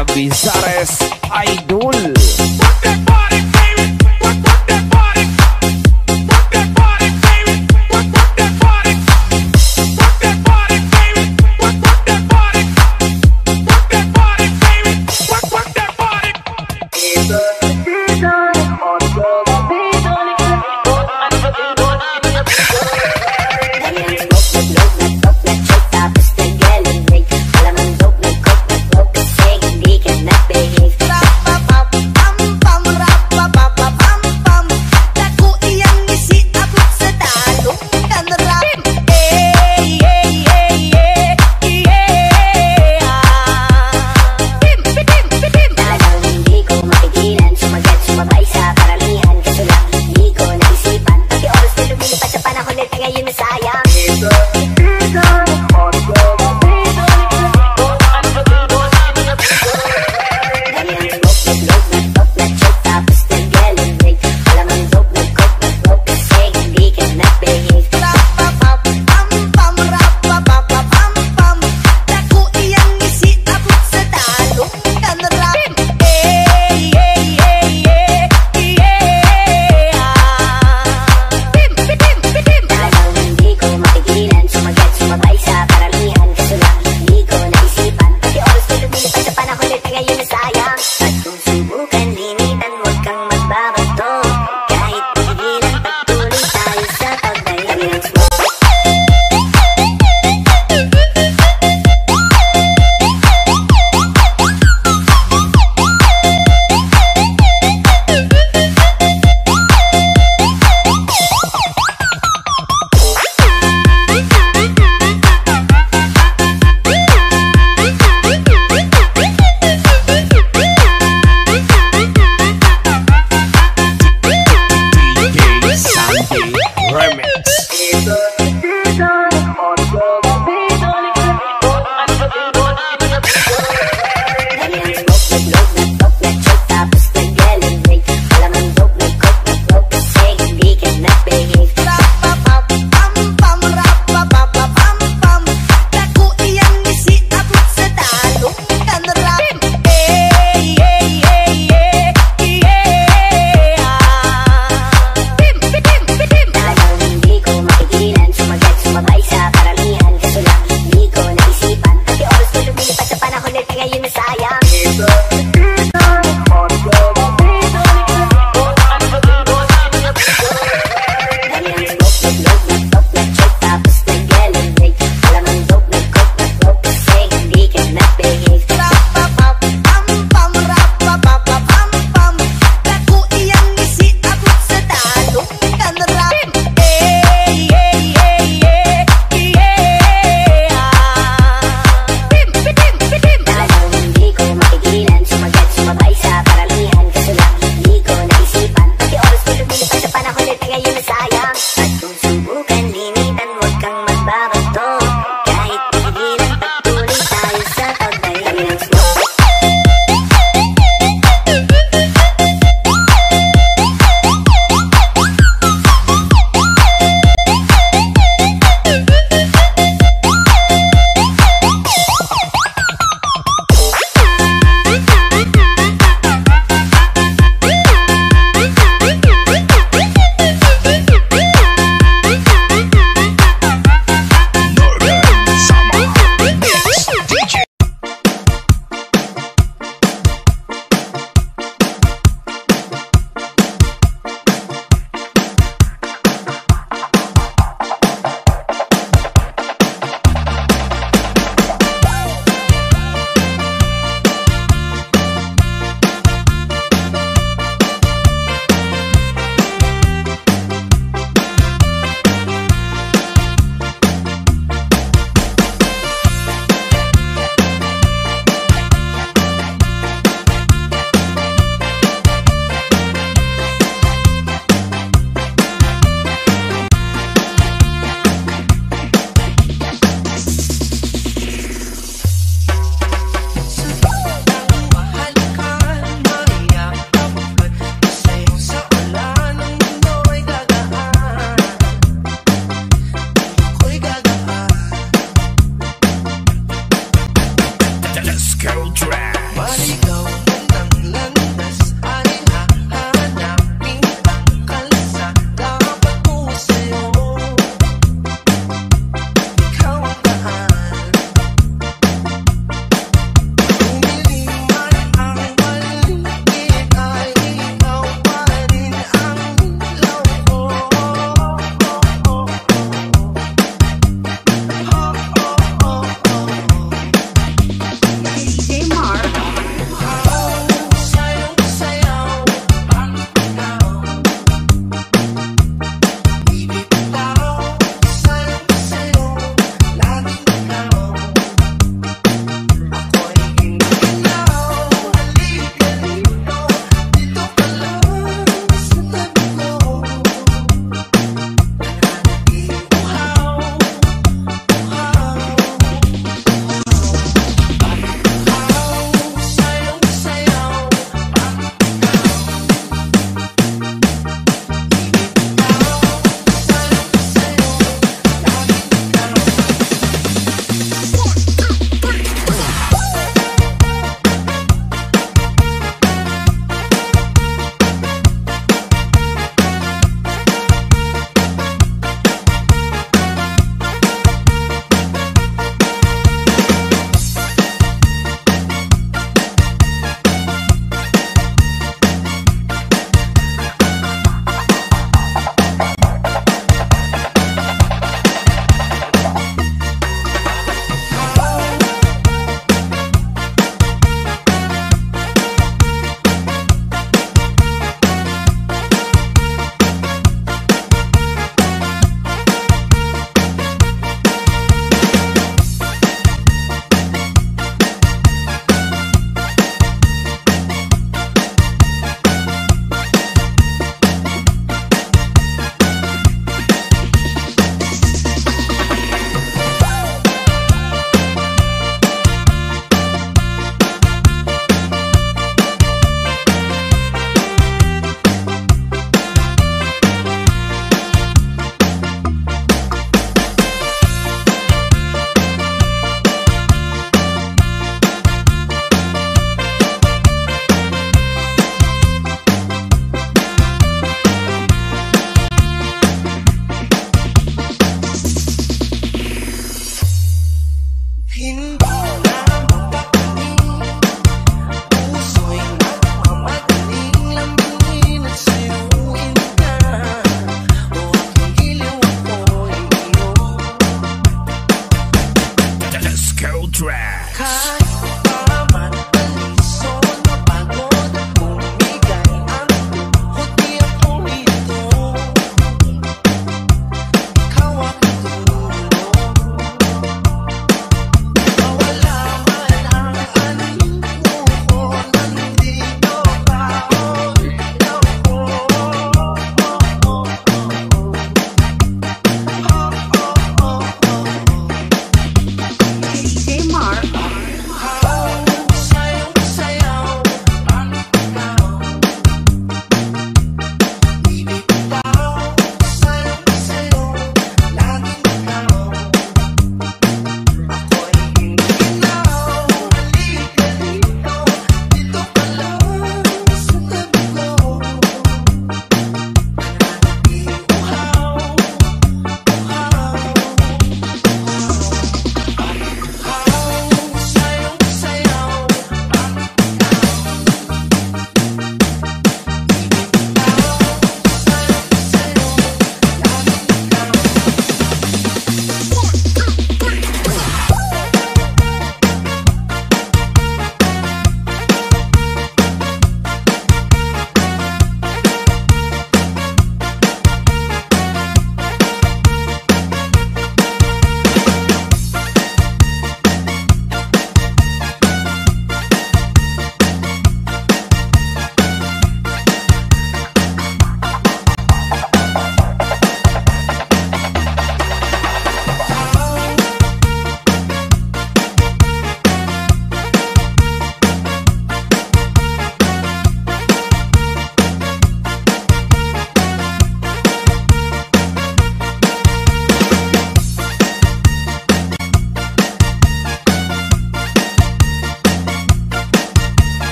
Ana Bizarres Idol.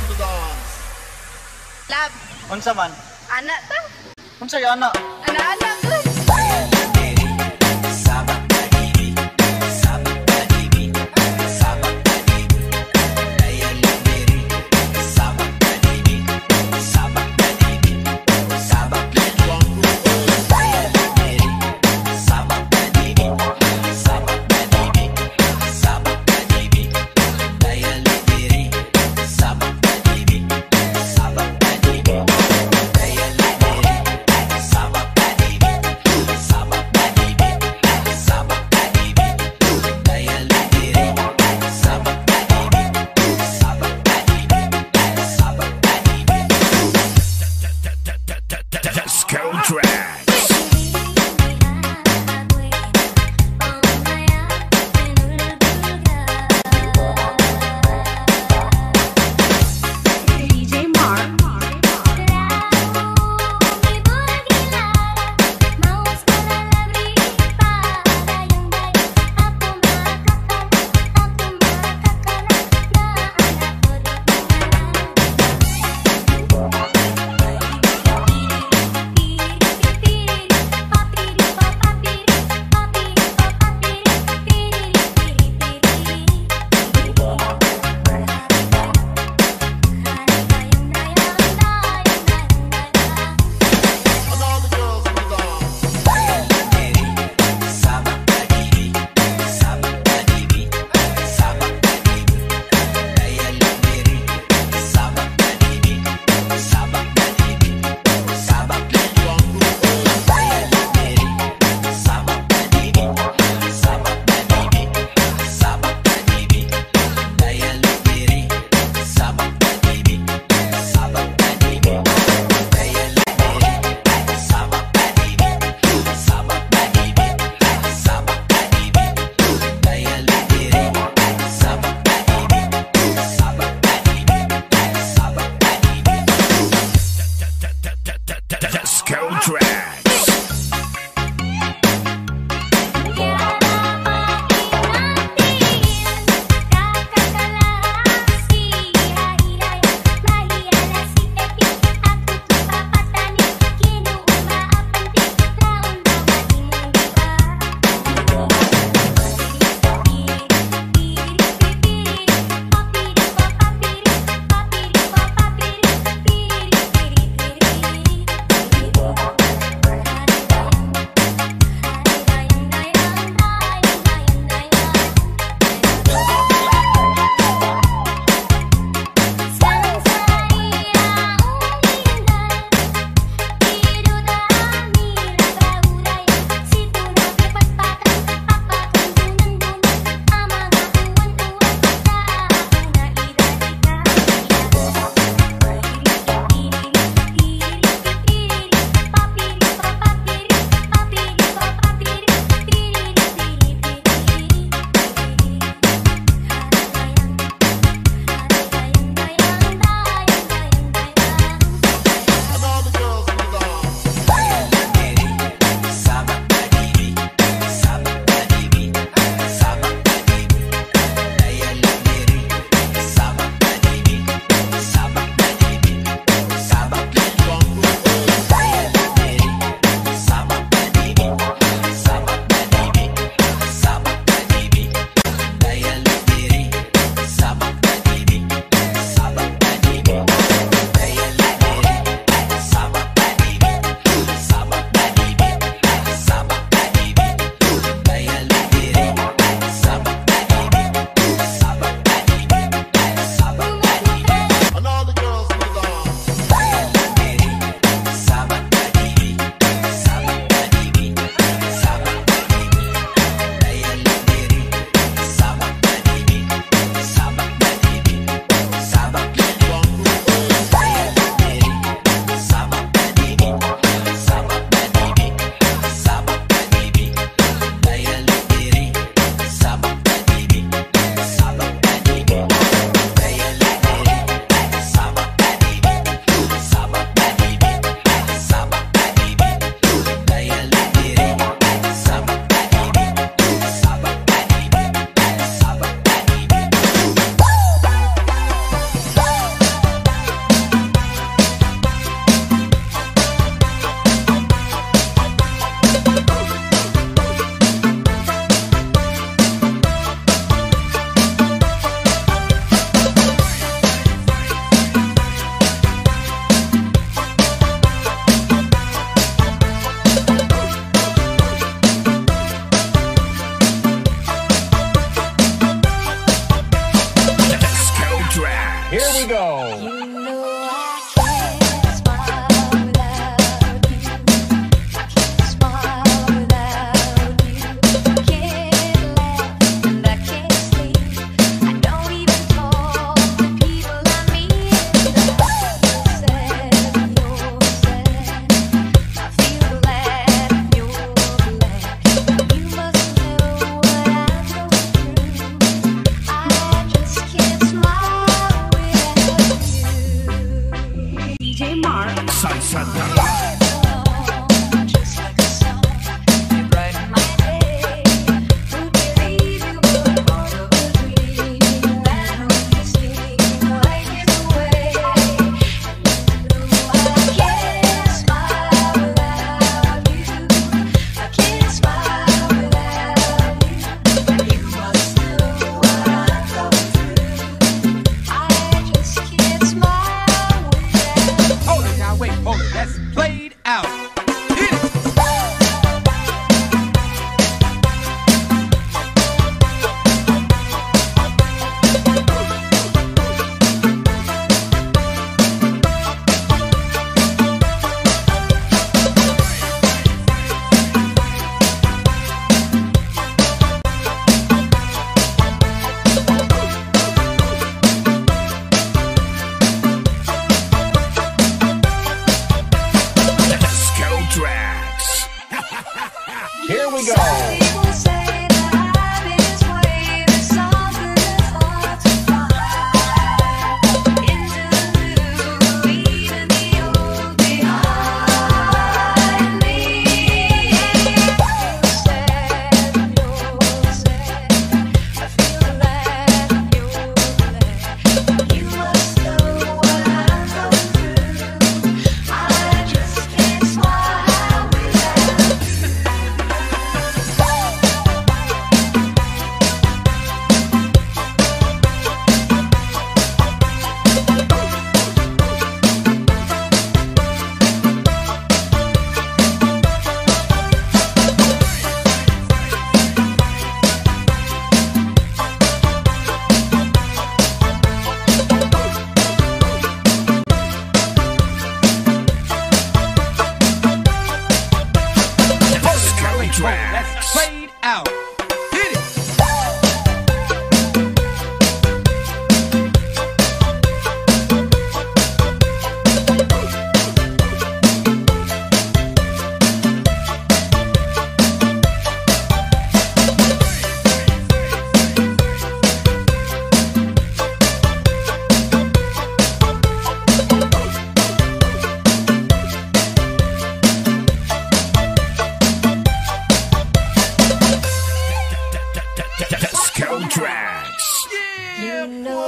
to the dance. Lab. Unsa man? Ana ta. Unsa ya ana? Ana ta. sights and the here we go. Some people say that happiness way is something that's hard to find. Into the new, even the old behind me. I feel that you must know what I'm going through. I just can't smile. Let's play it out. Hit it. Tracks. Yeah, you know I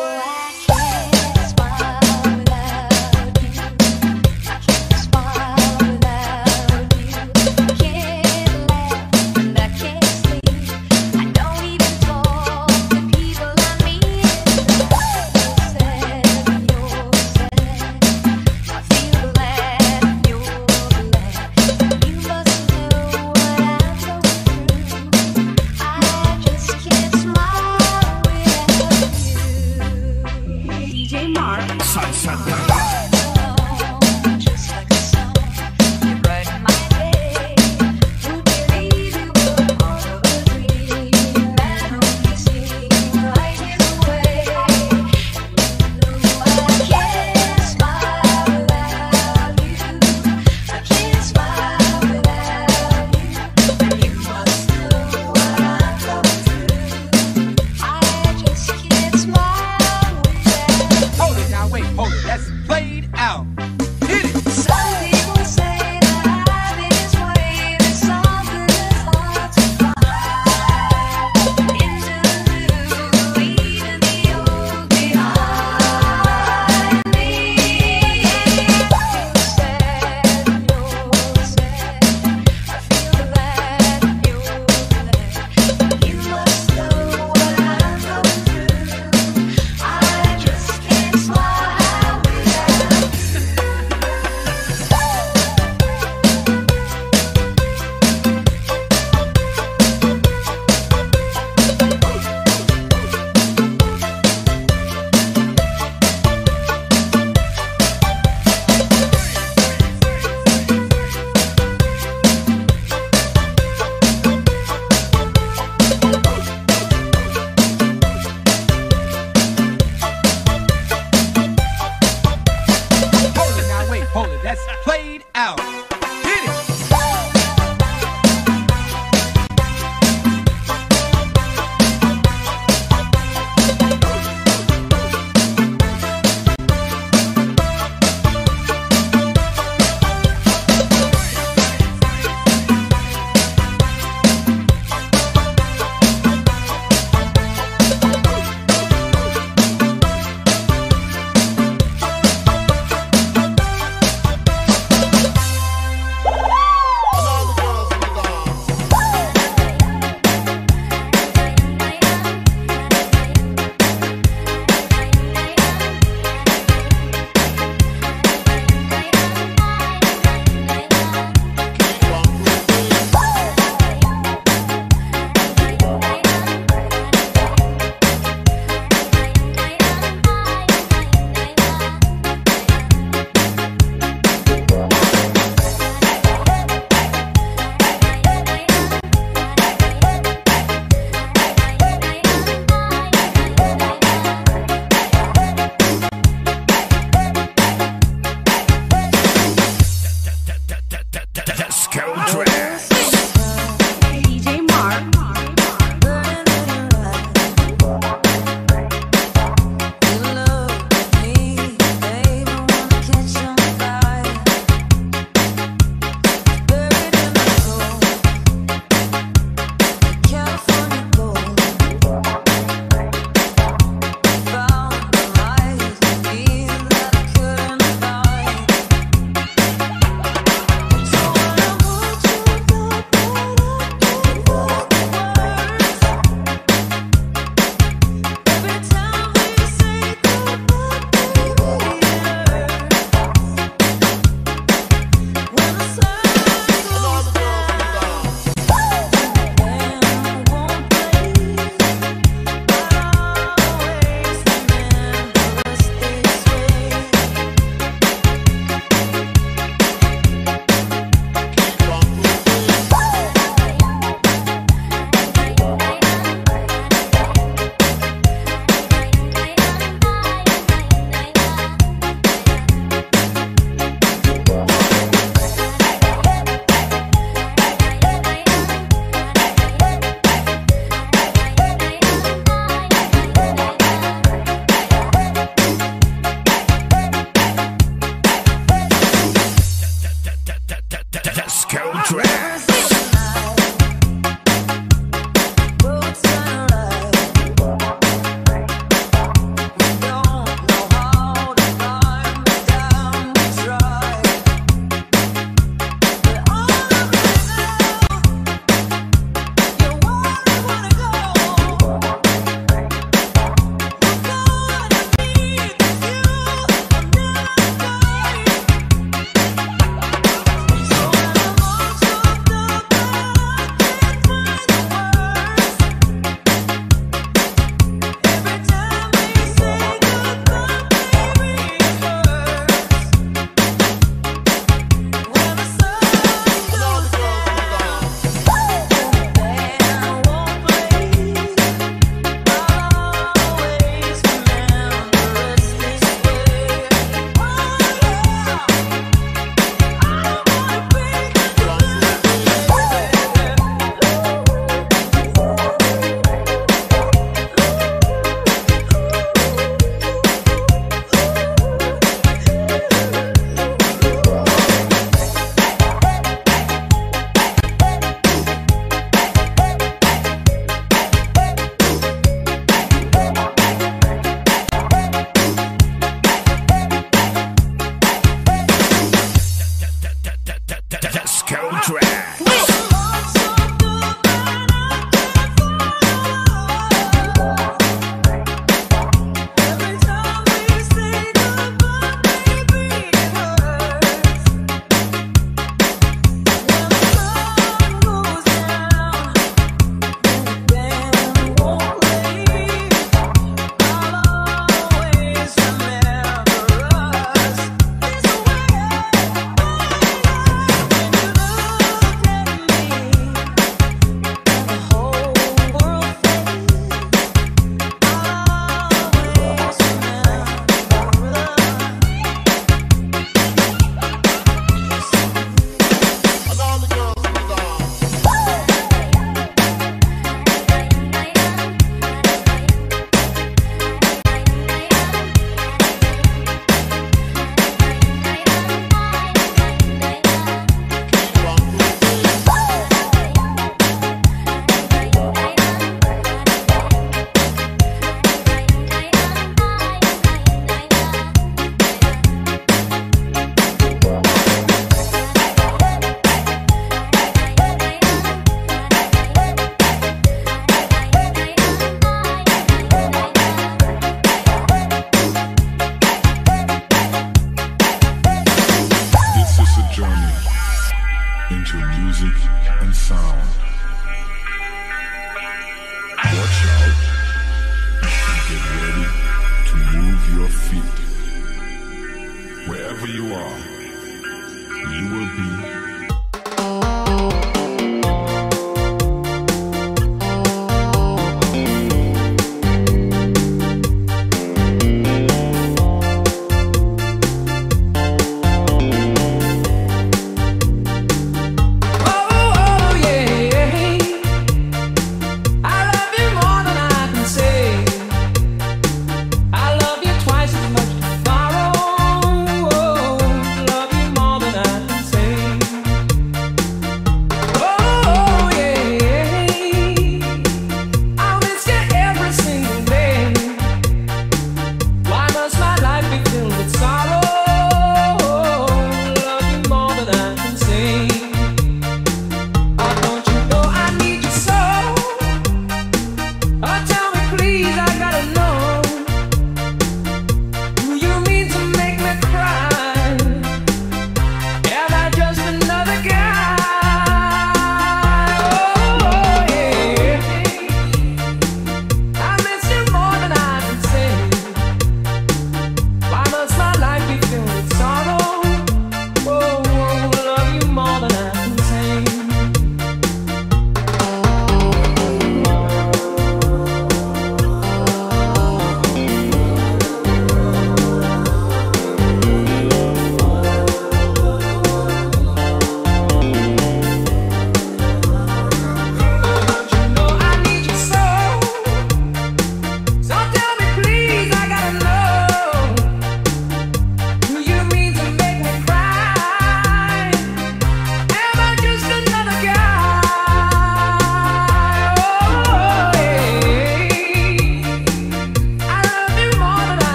can't smile without you. I can't smile without you. I can't laugh and I can't sleep. I don't even talk to people like me. You're sad, I feel that you're glad. You must know what I'm going through. I just can't. Sunset. your music and sound. Watch out and get ready to move your feet. Wherever you are, you will be.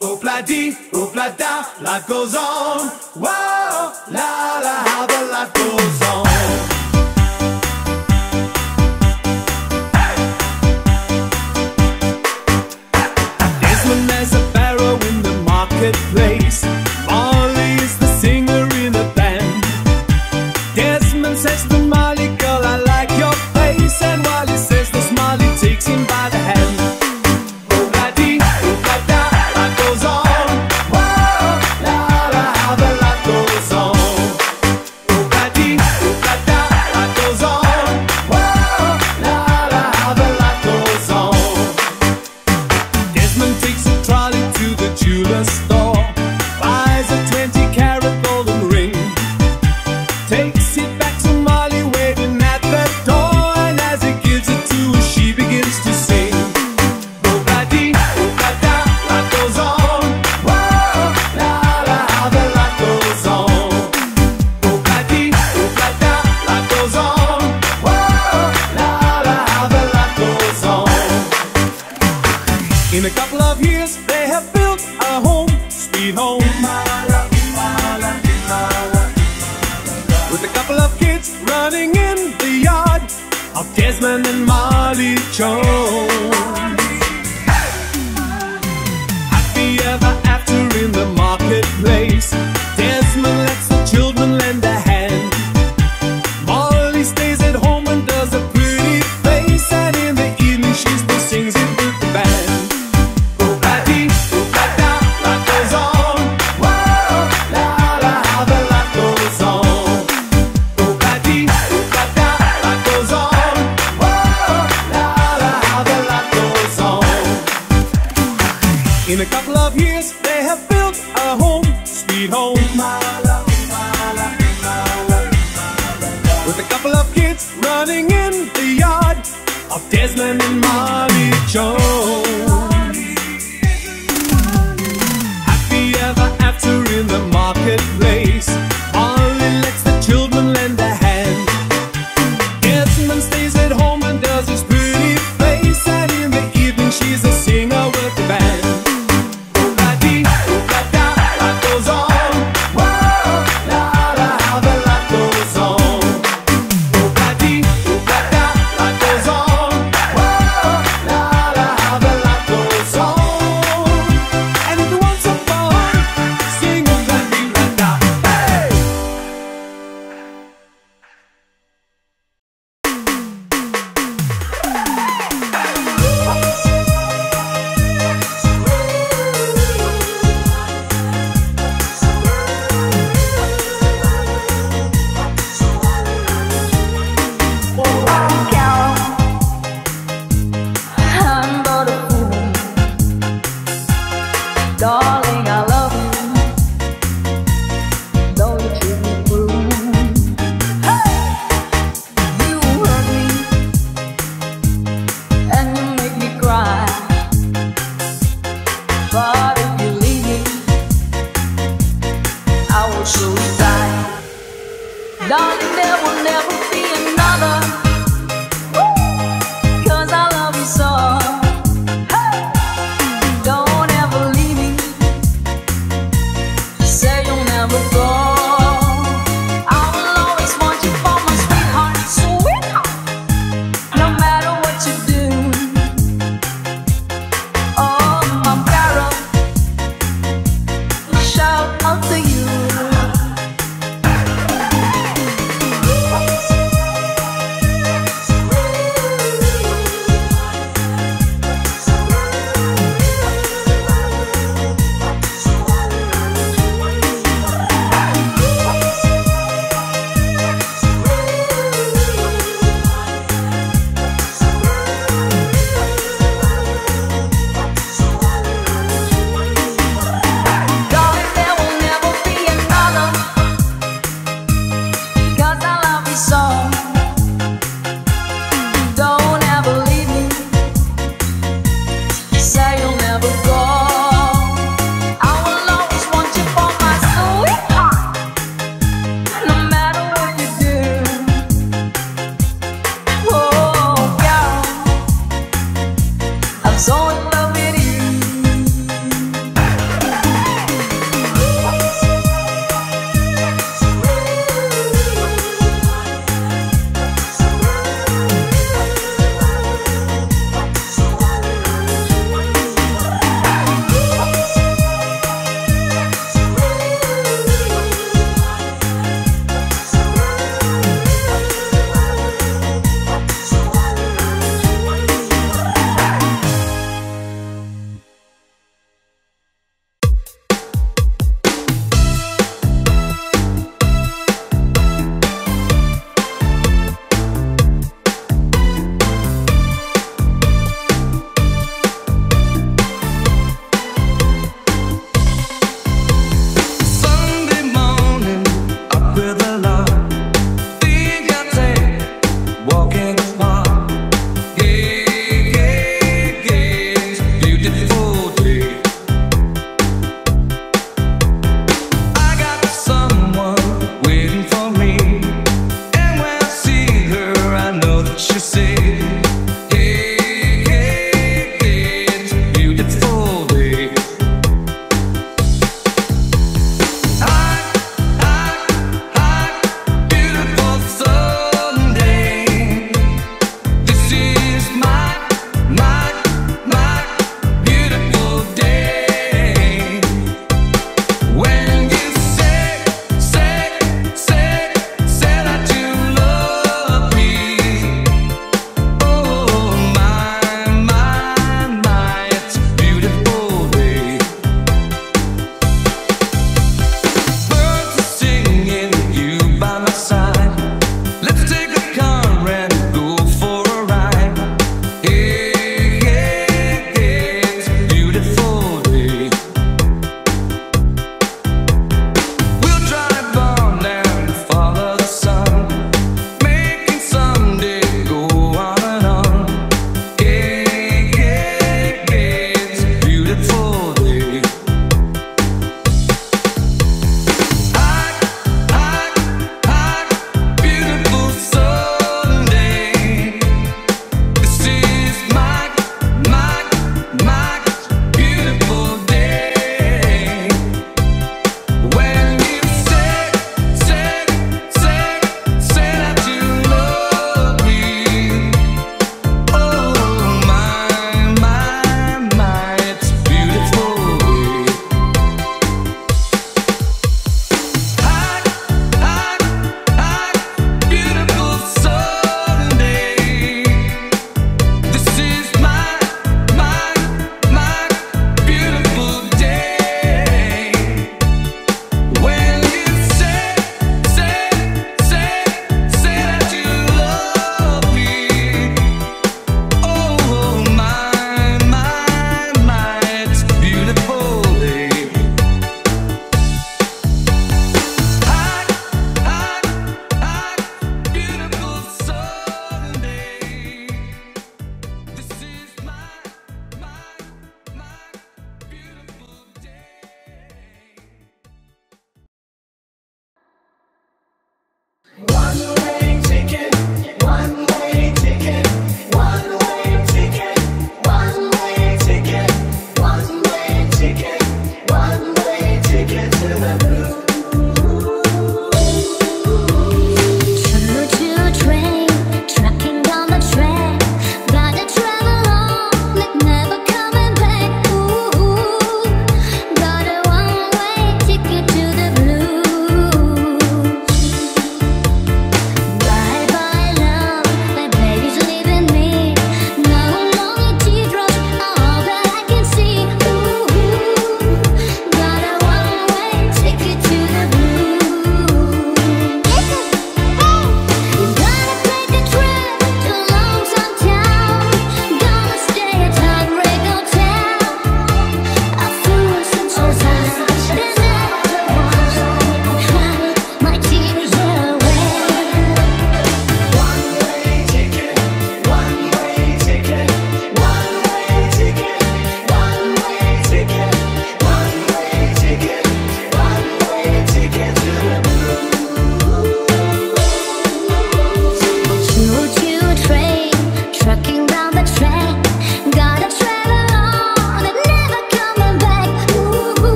Oopla-dee, oopla-da, life goes on. Whoa, la-la, how the life goes on. Hey. There's one as a pharaoh in the marketplace. Molly is the singer in the band. Desmond says to Molly, girl, I like your face. And while he says this, Molly takes him by the hand. Desmond and Molly Jones. Happy ever after in the marketplace. Desmond lets the children lend a hand. Molly stays at home and does a pretty face. And in the evening she still sings it with the band. Oopla-dee, oopla-da, life goes on. Whoa, la la, how the life goes on. home. With a couple of kids running in the yard of Desmond and Molly Jones. Happy ever after in the marketplace, Molly lets the children lend a hand. Desmond stays at home and does his pretty face, and in the evening she's a singer with the band. Darling, I love you, though you treat me cruel. Hey! You hurt me, and you make me cry. But if you leave me, I will surely die. Darling, there will never be another, 'cause I love you so.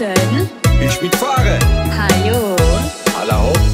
Johnson. Ich bin Fahrer. Hallo. Hallo.